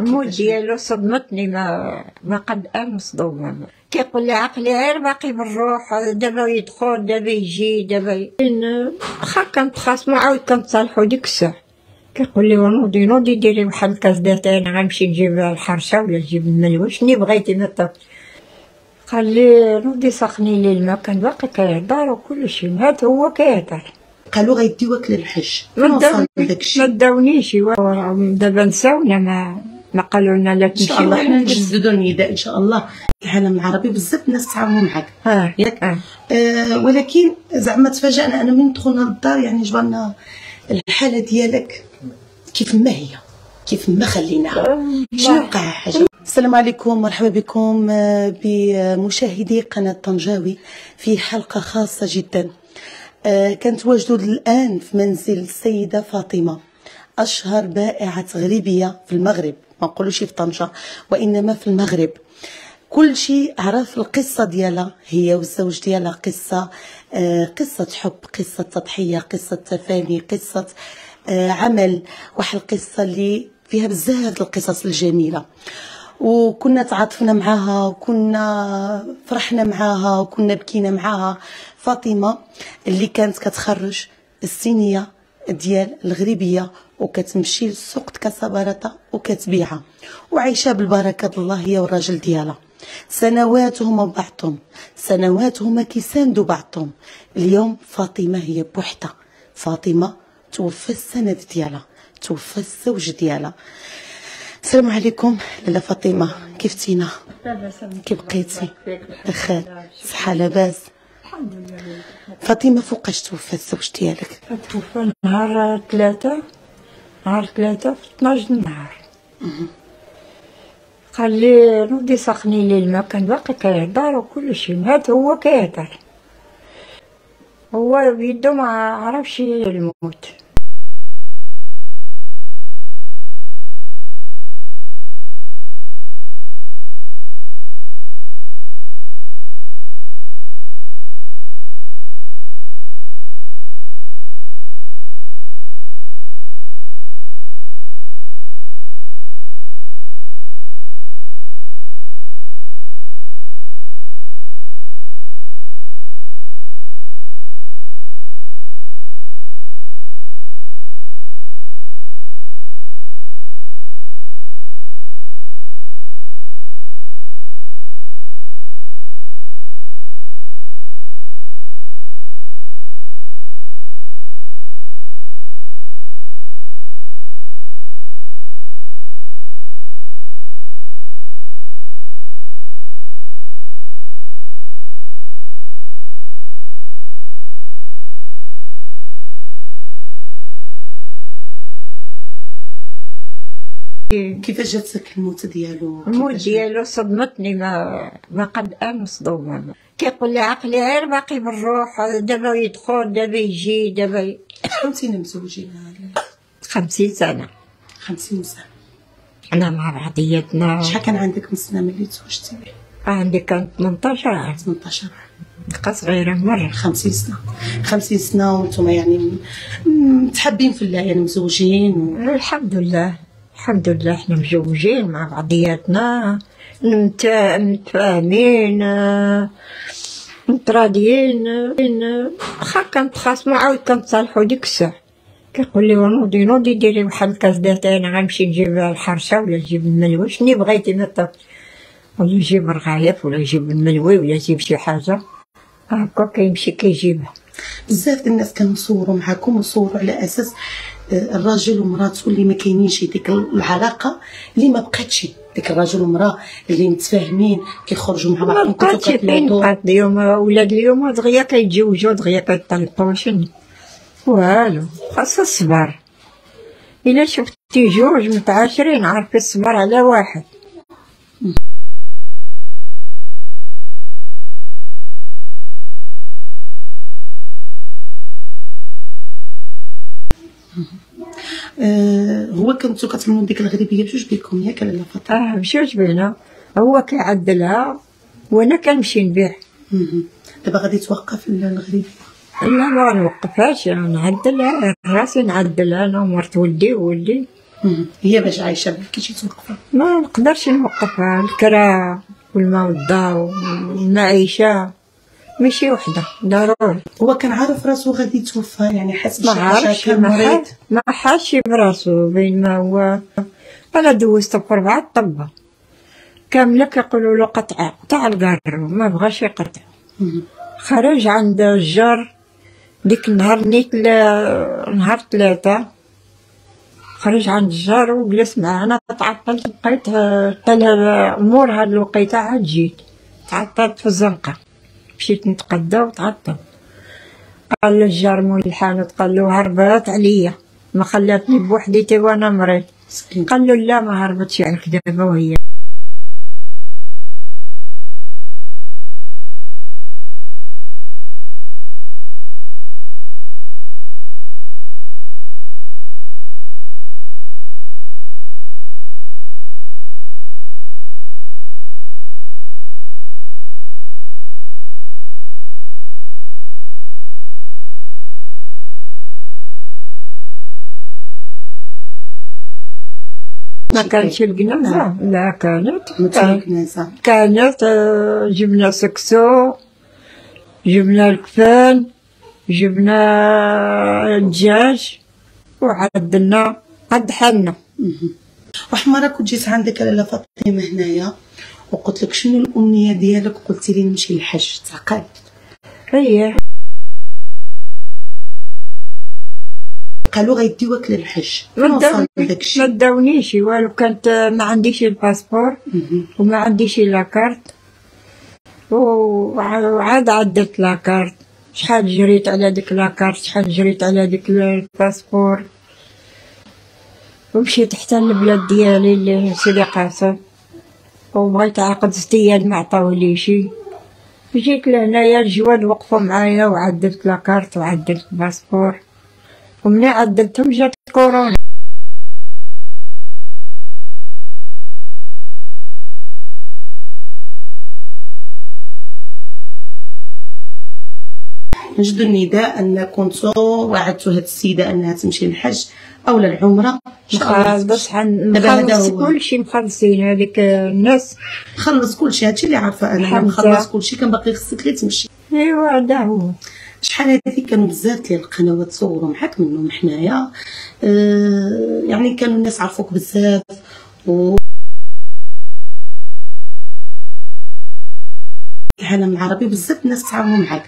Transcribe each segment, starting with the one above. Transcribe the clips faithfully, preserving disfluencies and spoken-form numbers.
الموت ديالو صدمتني، ما ما قد أنا مصدومة. كيقول لي عقلي غير باقي من الروح، دابا يدخل دابا يجي دابا. واخا كنت خاصمة عاود كنتصالحو ديك الساعة. كيقول لي نوضي نوضي ديري بحال الكاسداتي، أنا غنمشي نجيب الحرشة ولا نجيب الملوى شني بغيتي من الطبخ. قال لي نوضي سخني لي الماء، كان باقي كيهضر وكلشي مات هو كيهضر. قالوا غيديوك للحج، ما داونيش دابا نساونا، ما ما قالوا لنا لا تمشي. ان شاء الله حنا نجددوا النداء ان شاء الله. العالم العربي بزاف الناس تعاونوا معاك ياك آه. آه ولكن زعما تفاجئنا انا من دخلنا للدار، يعني جبرنا الحاله ديالك كيف ما هي كيف ما خليناها. شنو وقع حاجه؟ السلام عليكم، مرحبا بكم بمشاهدي قناه طنجاوي في حلقه خاصه جدا. آه كنتواجدوا الان في منزل السيده فاطمه، اشهر بائعه غريبيه في المغرب، ما نقولوش في طنجه وانما في المغرب. كل شيء عرف القصه ديالها هي والزوج ديالها، قصه آه قصه حب، قصه تضحيه، قصه تفاني، قصه آه عمل، واحد القصه اللي فيها بزاف القصص الجميله. وكنا تعاطفنا معاها وكنا فرحنا معاها وكنا بكينا معاها. فاطمه اللي كانت كتخرج الصينيه ديال الغريبيه وكتمشي للسوق كسبرطه وكتبيعها وعايشه بالبركه الله هي والراجل ديالها. سنوات هما بعضهم، سنوات هما كيساندوا بعضهم. اليوم فاطمه هي بوحدها، فاطمه توفى السند ديالها، توفى الزوج ديالها. السلام عليكم لاله فاطمه، كيفتينا؟ كي بقيتي بخير؟ صحه لاباس؟ الحمد لله. فاطمه فوقاش توفى الزوج ديالك؟ توفى نهار ثلاثة، نهار ثلاثة في اثناش النهار. قال لي نوضي سخني لي الماء، كان باقي كيهضر وكلشي مات هو كيهضر، هو بيدو ما عرفش الموت. كيفاش جاتك الموت ديالو؟ الموت ديالو صدمتني، ما ما قد انا مصدومه. كيقول لي عقلي غير باقي من الروح، دابا يدخل دابا يجي دابا. كنتينا مزوجين خمسين سنه، خمسين سنه انا مع بعضياتنا. شحال كان عندك من سنه ملي تزوجتي؟ عندي كانت ثمنطاش ثمنطاش بقى صغيره مره. خمسين سنه، خمسين سنه وانتوما يعني متحابين في الله، يعني مزوجين و... الحمد لله الحمد لله احنا مزوجين مع بعضياتنا، متفاهمين متراضيين. واخا كانت خاصمة عاود كنتصالحو ديك الساعة. كيقول لي نوضي نوضي ديري بحال الكاسداتي، انا غنمشي نجيب الحرشة ولا نجيب الملوى شني بغيتي من الطبخ، ولا نجيب الرغايف ولا نجيب الملوى ولا نجيب شي حاجة. هاكا كيمشي كيجيبها. بزاف الناس كانوا صوروا معاكم وصوروا على اساس الراجل ومراته اللي ما كاينينش ديك العلاقه اللي ما بقاتش، ديك الراجل والمراه اللي متفاهمين كيخرجوا مع بعضهم كيتكلموا. بقات اليوم ولاد اليوم دغيا كيتزوجوا دغيا كيطلقوا شنو والو، خاص الصبر. الا شفتي جوج متعاشرين عارفين الصبر على واحد. هو كنتو كتمنوا ديك الغريبيه بجوج بكم ياك لاله فاطمه؟ اه بجوج بينا، هو كيعدلها وانا كنمشي نبيع. دابا غادي توقف الغريبيه؟ لا ما نوقفهاش، نعدلها راسي، نعدلها انا ومرت ولدي وولدي. هي باش عايشه كيفاش توقفها؟ ما نقدرش نوقفها، الكرا والماء والضو والمعيشه ماشي وحده ضروري. هو كان عارف راسو غادي يتوفى يعني؟ حس بشي مريض؟ ما حاش براسو، بين ما هو انا دوزت بقربعه الطبه كامله كيقولوا له قطع قطع القرار، ما بغاش يقطع. خرج عند الجار ديك النهار نيت نهار ثلاثه، خرج عند الجار وجلس معانا. تعطلت بقيت طالها امور هاد الوقيته عاد جيت تعطلت في الزنقه، مشيت نتقدى وتعطل. قال للجار مول الحانوت قال له هربات عليا ما خلاتني بوحدي تا وانا مريض. قال له لا ما هربتش عليك دابا وهي ما كانتش الكنازه. لا كانت كنازه، كانت جبنا سكسو، جبنا الكفان، جبنا الدجاج وعدلنا قد حالنا. وحمرا كنت جيت عندك لاله فاطمه هنايا وقلت لك شنو الامنيه ديالك؟ قلتي لي نمشي للحج. تعقلت؟ اييه قالوا غيديوك للحج. ما داونيش والو، كانت ما عنديش الباسبور وما عنديش لاكارت، وعاد عدت لاكارت. شحال جريت على ديك لاكارت، شحال جريت على ديك الباسبور، ومشيت حتى للبلاد ديالي اللي سيدي قاسم، وبغيت عقد ستياد ما عطاوليش. جيت لهنايا الجواد وقفوا معايا وعدلت لاكارت وعدلت الباسبور، ومني عدلتهم جات كورونا. نجدوا النداء أن كنتوا وعدتوا هاد السيدة أنها تمشي للحج أو للعمرة. خلاص باش نخلص كلشي، مخلصين هاذيك الناس، خلص كلشي هادشي اللي عارفة أنا، مخلص كلشي، كان باقي خصك غير تمشي. إيوا هذا هو. شحال هذيك كانوا بزاف ديال القنوات صوروا معاك منهم حنايا، أه يعني كانوا الناس عرفوك بزاف و العالم العربي بزاف الناس تعاونوا معاك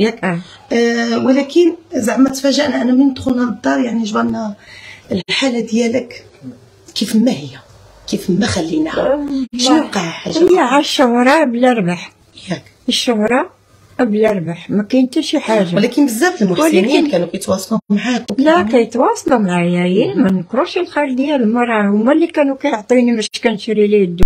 ياك؟ أه. أه ولكن زعما تفاجأنا انا من دخولنا للدار، يعني جبرنا الحاله ديالك كيف ما هي كيف ما خليناها. شنو وقع حاجه؟ هي على الشهره بلا ربح ياك؟ الشهره بلا ربح، ما كاين حتى شي حاجه. ولكن بزاف المحسنين كانوا كيتواصلوا معاك. لا كيتواصلوا معايا، يعني ما نكروش الخير ديالهم، راه هما اللي كانوا كيعطيني باش كنشري ليه الدواء.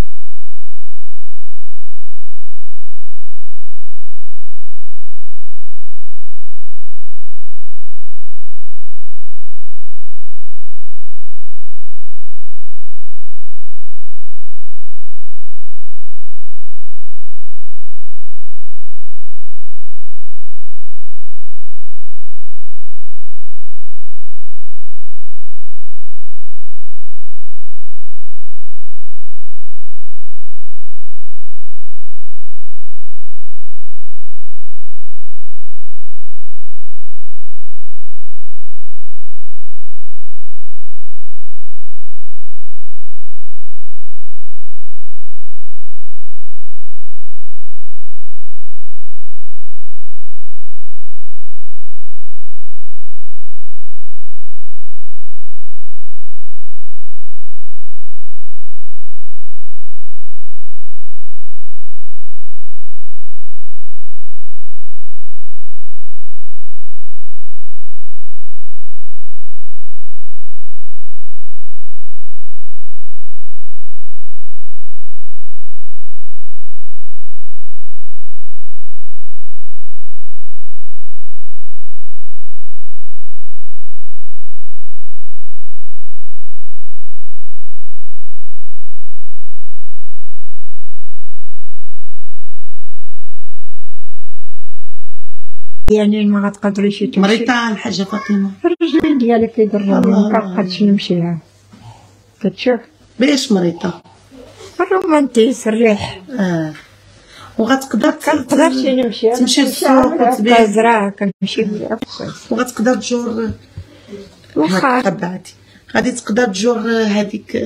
يعني ما تقدريش تمشي. مريضه الحاجه فاطمه. الرجلين ديالي كيضروني ما كنقدش نمشيها. كتشوف باش مريضه الرومانتيس الريح. اه وغتقدر كنقدرش نمشي تمشي للسوق وتبيع الزراعه كنمشي ليها. وغتقدر تجور واخا بعدي غادي تقدر تجور هذيك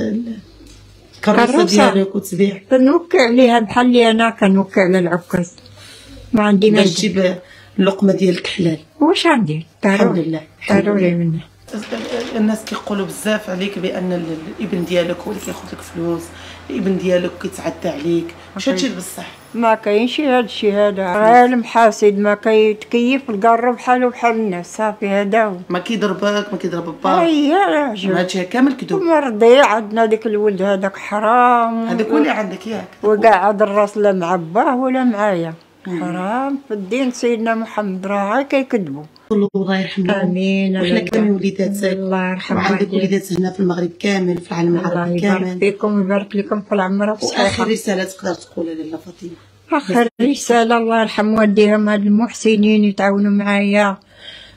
الكروسه ديالك وتبيع. كنوكل عليها بحال اللي انا كنوكل على العكاز. ما عندي ما نجيب اللقمه ديالك حلال. واش غندير؟ الحمد لله ضروري منه. الناس كيقولوا بزاف عليك بان الابن ديالك هو اللي كياخذ لك فلوس، الابن ديالك كيتعدى عليك، واش هادشي بصح؟ ما كاينش هاد الشيء هذا، غير المحاسد ما كيتكيف القرب بحالو بحال الناس، صافي هذا هو. ما كيضربك ما كيضرب باك. اي راجل. هادشي كامل كذوب. مرضي عندنا ديك الولد هذاك حرام. هذاك هو اللي عندك ياك. وقاعد الراس لا مع باه ولا معايا. حرام في الدين سيدنا محمد راه غير كيكذبوا. الله يرحمه. امين. وحنا كاملين وليداتك الله يرحمها. عندك وليدات هنا في المغرب كامل في العالم العربي كامل. الله يبارك فيكم ويبارك لكم في العمر والصحه. واخر رساله تقدر تقولها لاله فاطمه؟ اخر رساله الله يرحم والديهم هاد المحسنين يتعاونوا معايا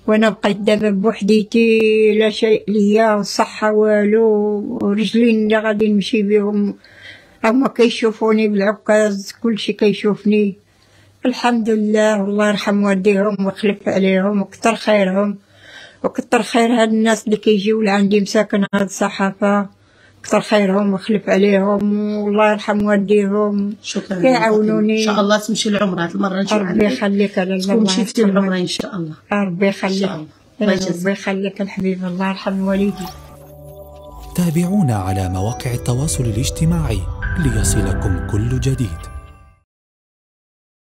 وانا بقيت دابا بوحديتي لا شيء ليا والصحه والو ورجلين اللي غادي نمشي بهم هما كيشوفوني بالعكاز كلشي كيشوفني. الحمد لله والله يرحم والديهم ويخلف عليهم وكتر خيرهم وكتر خير هاد الناس اللي كيجيو لعندي مساكن هاد الصحافه كتر خيرهم ويخلف عليهم والله يرحم والديهم. شكرا كيعاونوني. ان شاء الله تمشي العمره هاد المره نجي عندك. ربي يخليك على الله مشيتي العمره ان شاء الله. ربي يخليك ربي يخليك الحبيب الله يرحم والديك. تابعونا على مواقع التواصل الاجتماعي ليصلكم كل جديد.